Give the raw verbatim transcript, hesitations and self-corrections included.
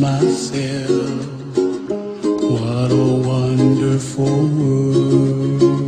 Myself, what a wonderful world.